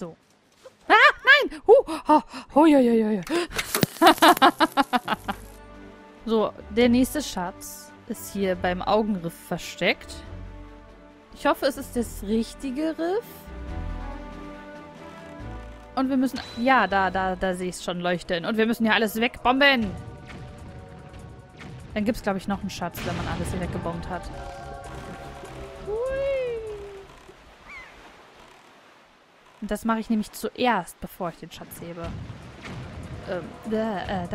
So. Ah, nein! So, der nächste Schatz ist hier beim Augenriff versteckt. Ich hoffe, es ist das richtige Riff. Und wir müssen... Ja, da sehe ich es schon leuchten. Und wir müssen hier alles wegbomben. Dann gibt es, glaube ich, noch einen Schatz, wenn man alles hier weggebombt hat. Und das mache ich nämlich zuerst, bevor ich den Schatz hebe. Da.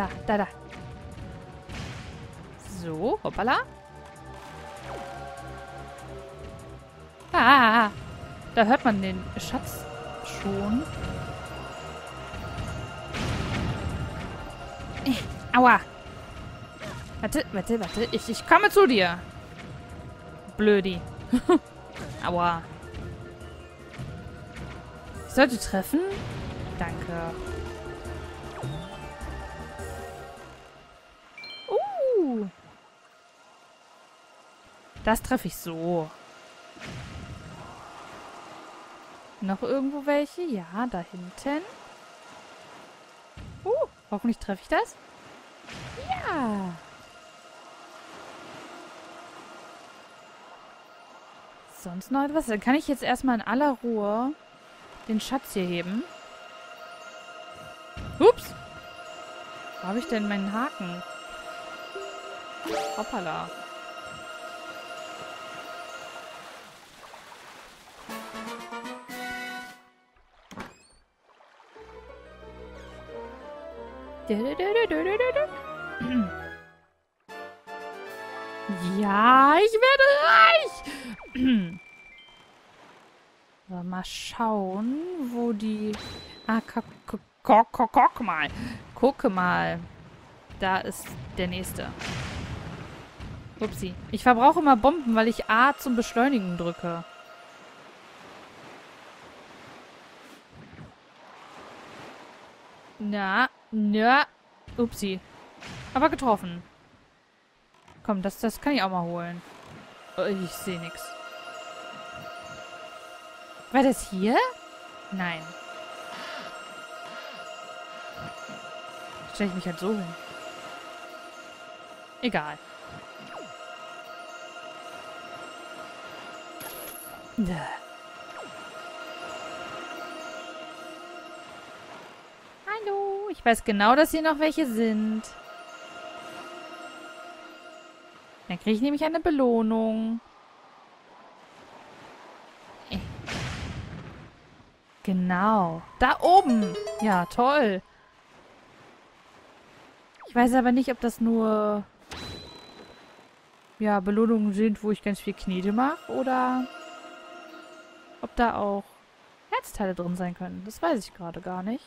So, hoppala. Ah, da hört man den Schatz schon. Aua. Warte. Ich komme zu dir. Blödi. Aua. Ich sollte treffen? Danke. Das treffe ich so. Noch irgendwo welche? Ja, da hinten. Hoffentlich treffe ich das. Ja. Sonst noch etwas? Dann kann ich jetzt erstmal in aller Ruhe den Schatz hier heben. Ups. Wo habe ich denn meinen Haken? Hoppala. Ja, ich werde reich! So, mal schauen, wo die... Ah, guck mal. Gucke mal. Da ist der nächste. Upsi. Ich verbrauche immer Bomben, weil ich A zum Beschleunigen drücke. Na. Upsi. Aber getroffen. Komm, das kann ich auch mal holen. Ich sehe nichts. War das hier? Nein. Stelle ich mich halt so hin. Egal. Hallo. Ich weiß genau, dass hier noch welche sind. Dann kriege ich nämlich eine Belohnung. Genau. Da oben. Ja, toll. Ich weiß aber nicht, ob das nur... Ja, Belohnungen sind, wo ich ganz viel Knete mache. Oder... Ob da auch Herzteile drin sein können. Das weiß ich gerade gar nicht.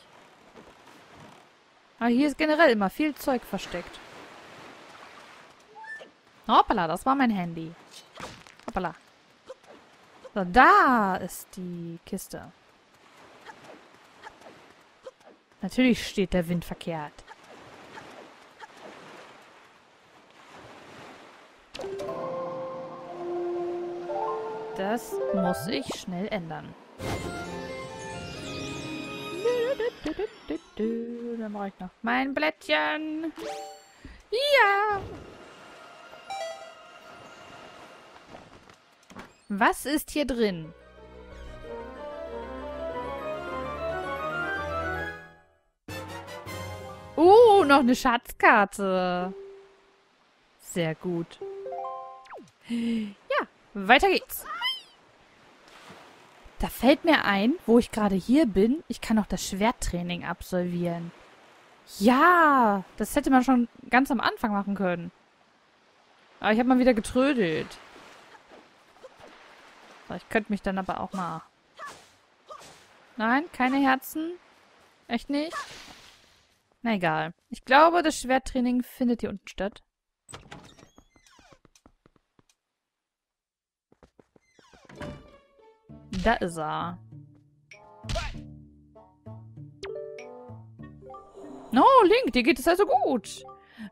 Aber hier ist generell immer viel Zeug versteckt. Hoppala, das war mein Handy. Hoppala. So, da ist die Kiste. Natürlich steht der Wind verkehrt. Das muss ich schnell ändern. Dann brauche ich noch mein Blättchen. Ja! Was ist hier drin? Oh, noch eine Schatzkarte. Sehr gut. Ja, weiter geht's. Da fällt mir ein, wo ich gerade hier bin, ich kann auch das Schwerttraining absolvieren. Ja, das hätte man schon ganz am Anfang machen können. Aber ich habe mal wieder getrödelt. Ich könnte mich dann aber auch mal... Nein, keine Herzen. Echt nicht? Na egal. Ich glaube, das Schwerttraining findet hier unten statt. Da ist er. No, Link, dir geht es also gut.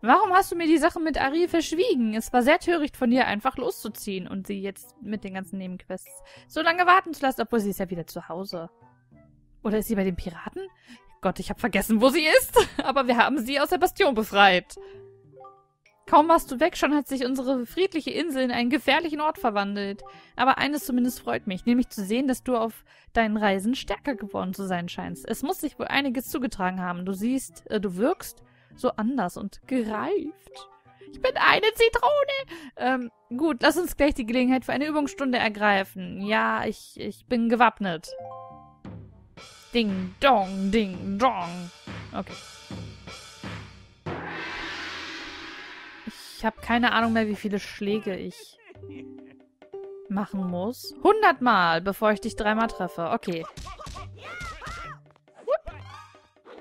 Warum hast du mir die Sache mit Ari verschwiegen? Es war sehr töricht von dir, einfach loszuziehen und sie jetzt mit den ganzen Nebenquests so lange warten zu lassen, obwohl sie ist ja wieder zu Hause. Oder ist sie bei den Piraten? Gott, ich habe vergessen, wo sie ist. Aber wir haben sie aus der Bastion befreit. Kaum warst du weg, schon hat sich unsere friedliche Insel in einen gefährlichen Ort verwandelt. Aber eines zumindest freut mich, nämlich zu sehen, dass du auf deinen Reisen stärker geworden zu sein scheinst. Es muss sich wohl einiges zugetragen haben. Du wirkst so anders und gereift. Ich bin eine Zitrone! Gut, lass uns gleich die Gelegenheit für eine Übungsstunde ergreifen. Ja, ich bin gewappnet. Ding, dong, ding, dong. Okay. Ich habe keine Ahnung mehr, wie viele Schläge ich machen muss. 100 Mal, bevor ich dich 3 Mal treffe. Okay.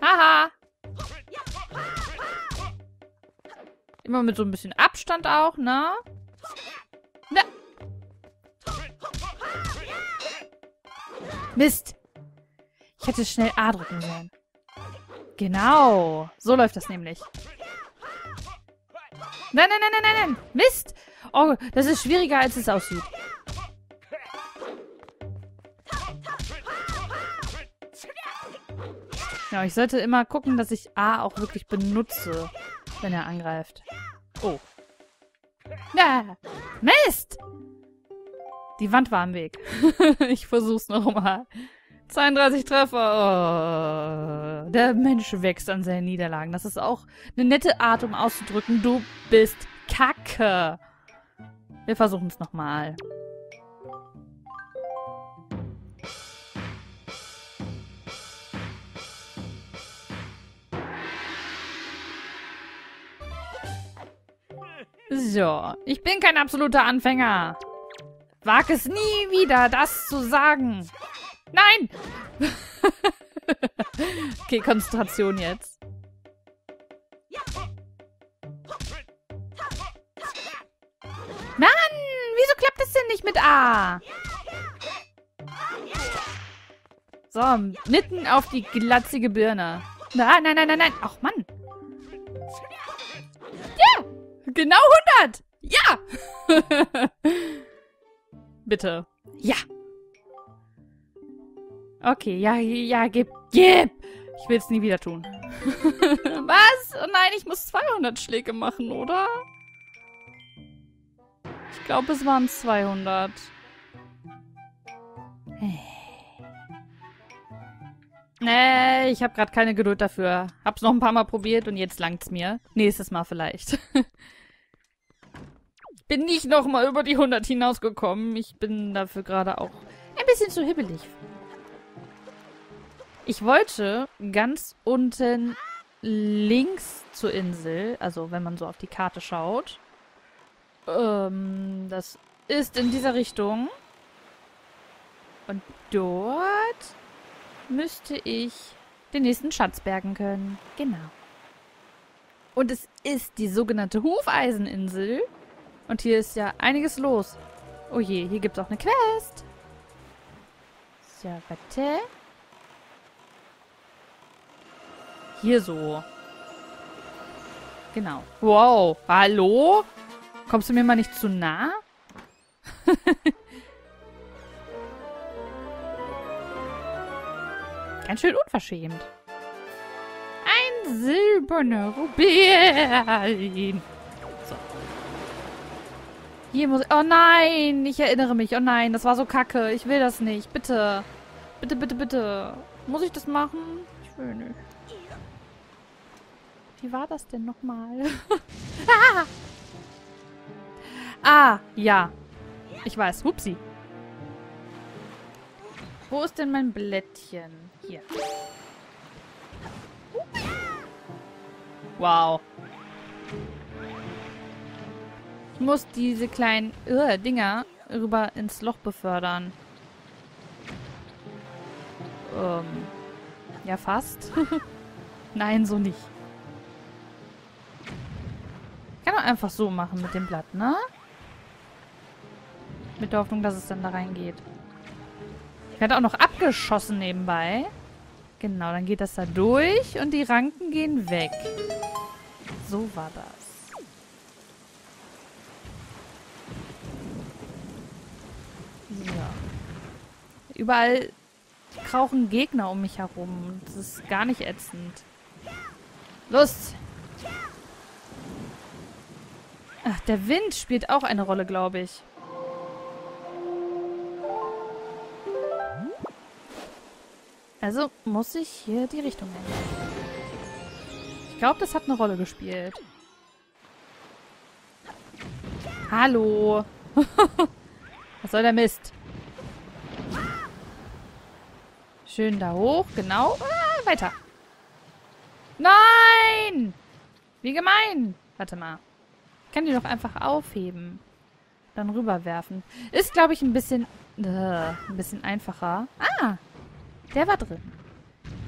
Haha. Immer mit so ein bisschen Abstand auch, ne? Na. Mist. Ich hätte schnell A drücken sollen. Genau. So läuft das nämlich. Nein, nein, nein, nein, nein, nein. Mist. Oh, das ist schwieriger, als es aussieht. Ja, ich sollte immer gucken, dass ich A auch wirklich benutze, wenn er angreift. Oh. Ja. Mist. Die Wand war im Weg. Ich versuch's nochmal. 32 Treffer. Oh. Der Mensch wächst an seinen Niederlagen. Das ist auch eine nette Art, um auszudrücken, du bist Kacke. Wir versuchen es nochmal. So, ich bin kein absoluter Anfänger. Wag es nie wieder, das zu sagen. Nein! Okay, Konzentration jetzt. Mann! Wieso klappt das denn nicht mit A? So, mitten auf die glatzige Birne. Nein, nein, nein, nein, nein. Ach, Mann. Ja! Genau 100! Ja! Bitte. Ja! Okay, ja, ja, gib! Ich will es nie wieder tun. Was? Oh nein, ich muss 200 Schläge machen, oder? Ich glaube, es waren 200. Nee, ich habe gerade keine Geduld dafür. Hab's noch ein paar Mal probiert und jetzt langt's mir. Nächstes Mal vielleicht. Ich bin nicht nochmal über die 100 hinausgekommen. Ich bin dafür gerade auch ein bisschen zu hibbelig. Ich wollte ganz unten links zur Insel, also wenn man so auf die Karte schaut. Das ist in dieser Richtung. Und dort müsste ich den nächsten Schatz bergen können. Genau. Und es ist die sogenannte Hufeiseninsel. Und hier ist ja einiges los. Oh je, hier gibt es auch eine Quest. So, warte. Hier so. Genau. Wow. Hallo? Kommst du mir mal nicht zu nah? Ganz schön unverschämt. Ein silberner Rubin. So. Hier muss ich... Oh nein, ich erinnere mich. Oh nein, das war so kacke. Ich will das nicht. Bitte. Bitte, bitte, bitte. Muss ich das machen? Ich will nicht. Wie war das denn nochmal? Ah! Ah, ja. Ich weiß. Hupsi. Wo ist denn mein Blättchen? Hier. Wow. Ich muss diese kleinen Dinger rüber ins Loch befördern. Ja, fast. Nein, so nicht. Kann man einfach so machen mit dem Blatt, ne? Mit der Hoffnung, dass es dann da reingeht. Ich werde auch noch abgeschossen nebenbei. Genau, dann geht das da durch und die Ranken gehen weg. So war das. Ja. Überall krauchen Gegner um mich herum. Das ist gar nicht ätzend. Los! Ach, der Wind spielt auch eine Rolle, glaube ich. Also muss ich hier die Richtung ändern. Ich glaube, das hat eine Rolle gespielt. Hallo! Was soll der Mist? Schön da hoch, genau. Ah, weiter. Nein! Wie gemein! Warte mal. Ich kann die doch einfach aufheben. Dann rüberwerfen. Ist, glaube ich, ein bisschen einfacher. Ah! Der war drin.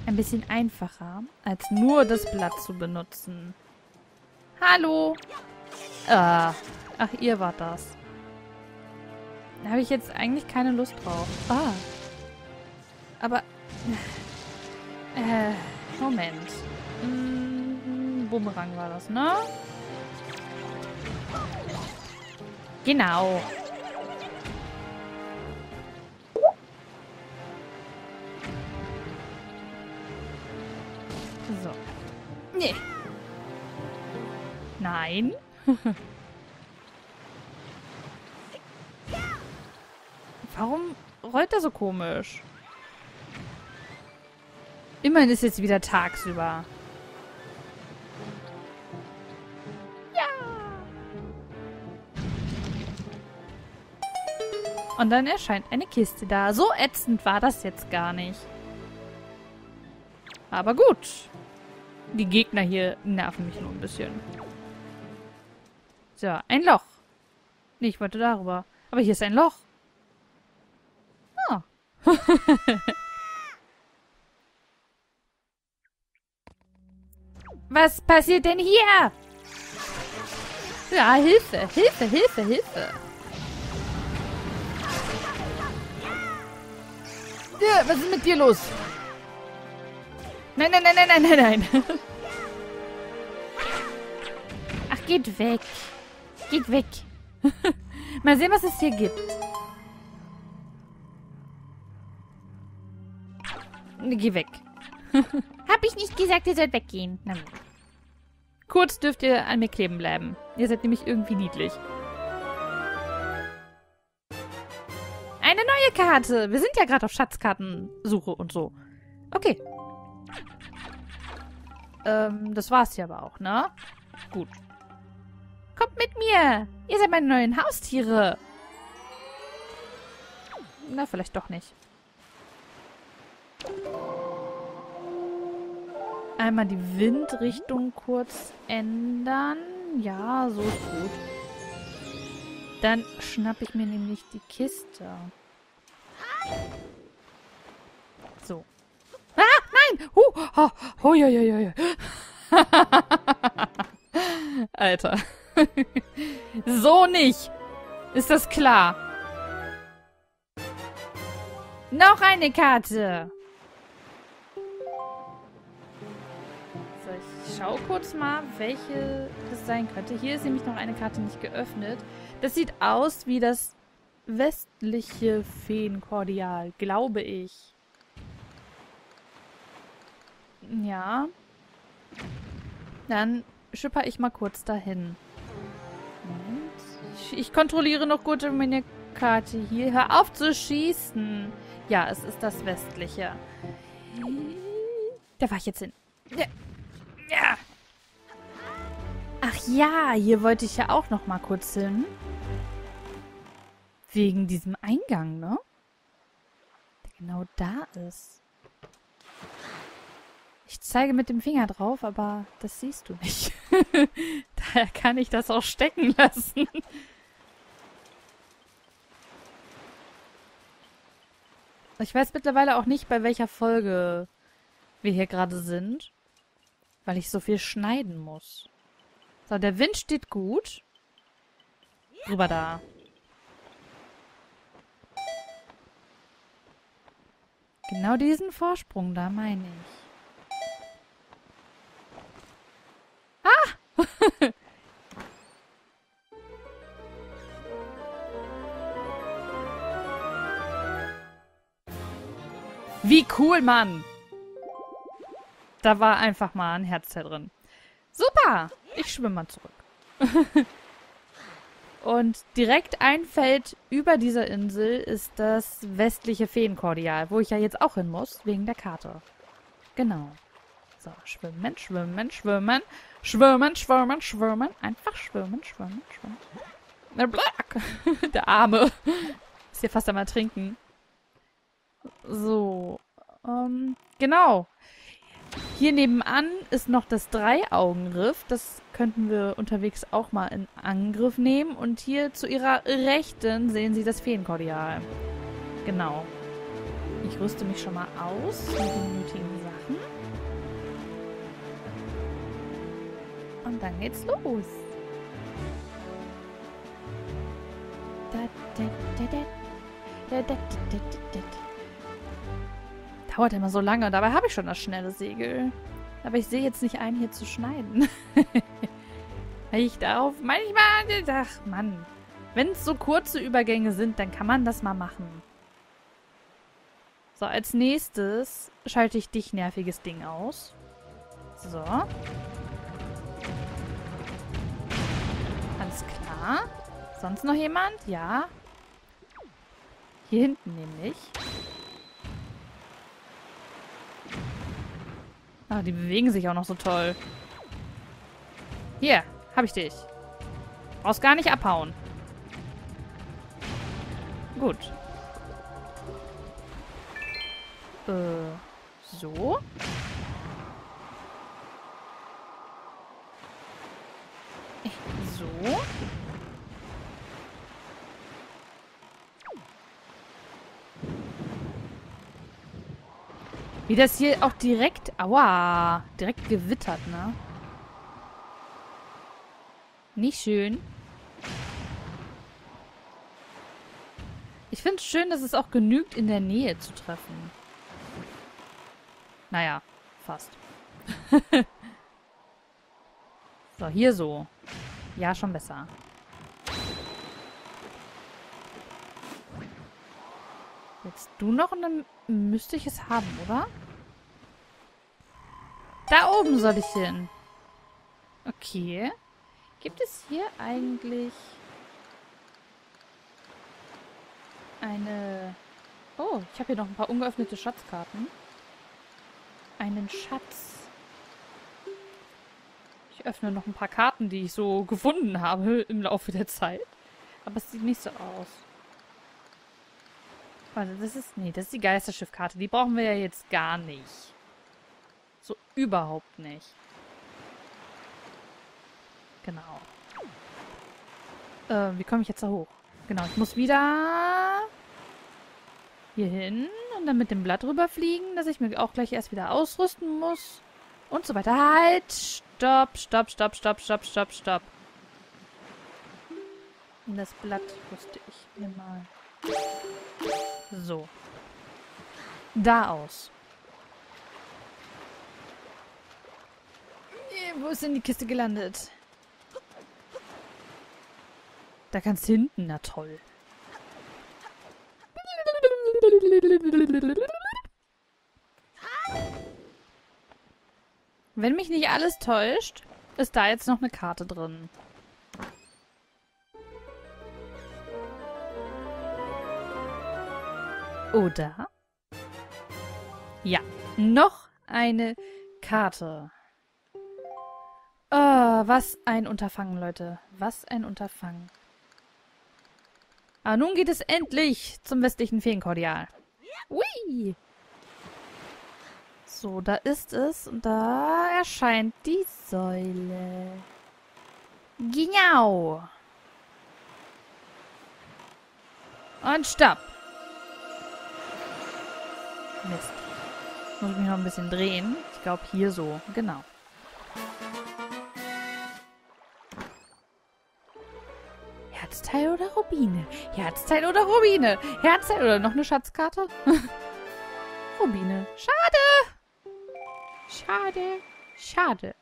Ein bisschen einfacher, als nur das Blatt zu benutzen. Hallo! Ach, ihr wart das. Da habe ich jetzt eigentlich keine Lust drauf. Ah. Aber... Moment. Bumerang war das, ne? Genau. So. Nee. Nein. Warum rollt er so komisch? Immerhin ist jetzt wieder tagsüber. Ja. Und dann erscheint eine Kiste da. So ätzend war das jetzt gar nicht. Aber gut. Die Gegner hier nerven mich nur ein bisschen. So, ein Loch. Nee, ich wollte darüber. Aber hier ist ein Loch. Was passiert denn hier? Ja, Hilfe, Hilfe, Hilfe, Hilfe. Ja, was ist mit dir los? Nein, nein, nein, nein, nein, nein, nein. Ach, geht weg. Geht weg. Mal sehen, was es hier gibt. Geh weg. Hab ich nicht gesagt, ihr sollt weggehen. Na gut. Kurz dürft ihr an mir kleben bleiben. Ihr seid nämlich irgendwie niedlich. Eine neue Karte. Wir sind ja gerade auf Schatzkartensuche und so. Okay. Das war's ja aber auch, ne? Gut. Kommt mit mir. Ihr seid meine neuen Haustiere. Na, vielleicht doch nicht. Einmal die Windrichtung kurz ändern. Ja, so ist gut. Dann schnappe ich mir nämlich die Kiste. So. Ah, nein! Oh, ja, ja, ja, ja. Alter. So nicht. Ist das klar? Noch eine Karte. Schau kurz mal, welche das sein könnte. Hier ist nämlich noch eine Karte nicht geöffnet. Das sieht aus wie das westliche Feenkordial, glaube ich. Ja. Dann schipper ich mal kurz dahin. Und ich kontrolliere noch gut meine Karte hier. Hör auf zu schießen. Ja, es ist das westliche. Da war ich jetzt hin. Ja. Ja. Ach ja, hier wollte ich ja auch noch mal kurz hin. Wegen diesem Eingang, ne? Der genau da ist. Ich zeige mit dem Finger drauf, aber das siehst du nicht. Daher kann ich das auch stecken lassen. Ich weiß mittlerweile auch nicht, bei welcher Folge wir hier gerade sind. Weil ich so viel schneiden muss. So, der Wind steht gut. Rüber da. Genau diesen Vorsprung da meine ich. Ah! Wie Wie cool, Mann! Da war einfach mal ein Herzteil drin. Super! Ich schwimme mal zurück. Und direkt ein Feld über dieser Insel ist das westliche Feenkordial, wo ich ja jetzt auch hin muss, wegen der Karte. Genau. So, schwimmen, schwimmen, schwimmen. Schwimmen, schwimmen, schwimmen. Einfach schwimmen, schwimmen, schwimmen. Black! Der Arme. Ist ja fast einmal trinken. So. Genau. Hier nebenan ist noch das Dreiaugenriff. Das könnten wir unterwegs auch mal in Angriff nehmen. Und hier zu ihrer Rechten sehen Sie das Feenkordial. Genau. Ich rüste mich schon mal aus mit den nötigen Sachen. Und dann geht's los. Dauert immer so lange. Dabei habe ich schon das schnelle Segel. Aber ich sehe jetzt nicht ein, hier zu schneiden. Ich darauf manchmal... Ach, Mann. Wenn es so kurze Übergänge sind, dann kann man das mal machen. So, als nächstes schalte ich dich, nerviges Ding, aus. So. Alles klar. Sonst noch jemand? Ja. Hier hinten nämlich. Ah, die bewegen sich auch noch so toll. Hier, hab ich dich. Brauchst gar nicht abhauen. Gut. So. So. Wie das hier auch direkt... Aua! Direkt gewittert, ne? Nicht schön. Ich finde es schön, dass es auch genügt, in der Nähe zu treffen. Naja, fast. So, hier so. Ja, schon besser. Jetzt du noch und dann müsste ich es haben, oder? Da oben soll ich hin. Okay. Gibt es hier eigentlich eine... Oh, ich habe hier noch ein paar ungeöffnete Schatzkarten. Einen Schatz. Ich öffne noch ein paar Karten, die ich so gefunden habe im Laufe der Zeit. Aber es sieht nicht so aus. Warte, das ist... Nee, das ist die Geisterschiffkarte. Die brauchen wir ja jetzt gar nicht. So überhaupt nicht. Genau. Wie komme ich jetzt da hoch? Genau, ich muss wieder... hier hin und dann mit dem Blatt rüberfliegen, dass ich mir auch gleich erst wieder ausrüsten muss. Und so weiter. Halt! Stopp, stopp, stopp, stopp, stopp, stopp, stopp. Und das Blatt rüste ich mir mal. So. Da aus. Wo ist denn die Kiste gelandet? Da ganz hinten, na toll. Wenn mich nicht alles täuscht, ist da jetzt noch eine Karte drin. Oder? Ja, noch eine Karte. Oh, was ein Unterfangen, Leute. Was ein Unterfangen. Ah, nun geht es endlich zum westlichen Feenkordial. Ui! So, da ist es und da erscheint die Säule. Genau. Und stopp. Mist. Muss ich mich noch ein bisschen drehen. Ich glaube, hier so. Genau. Herzteil oder Rubine? Herzteil oder Rubine? Herzteil oder noch eine Schatzkarte? Rubine. Schade! Schade. Schade.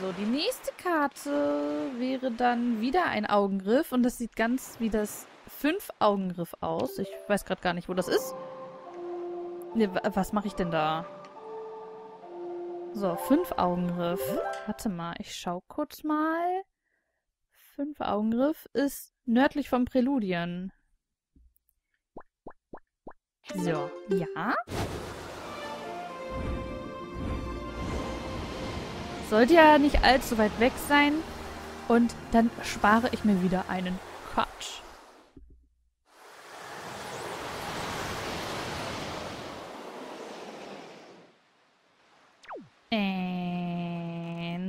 So, die nächste Karte wäre dann wieder ein Augenriff. Und das sieht ganz wie das Fünf-Augenriff aus. Ich weiß gerade gar nicht, wo das ist. Ne, was mache ich denn da? So, 5-Augenriff. Warte mal, ich schau kurz mal. 5-Augenriff ist nördlich von Präludien. So, ja. Sollte ja nicht allzu weit weg sein. Und dann spare ich mir wieder einen Quatsch.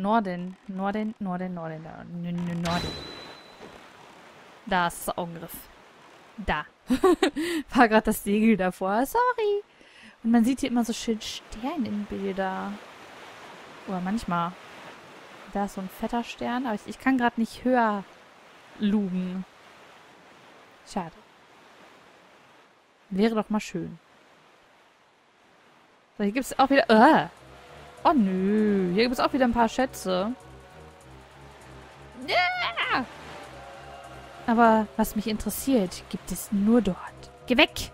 Norden. Da ist der Augenriff. Da. War gerade das Segel davor. Sorry. Und man sieht hier immer so schön Sternenbilder. Oder manchmal. Da ist so ein fetter Stern. Aber ich kann gerade nicht höher lugen. Schade. Wäre doch mal schön. So, hier gibt es auch wieder... Oh, nö. Hier gibt es auch wieder ein paar Schätze. Yeah! Aber was mich interessiert, gibt es nur dort. Geh weg!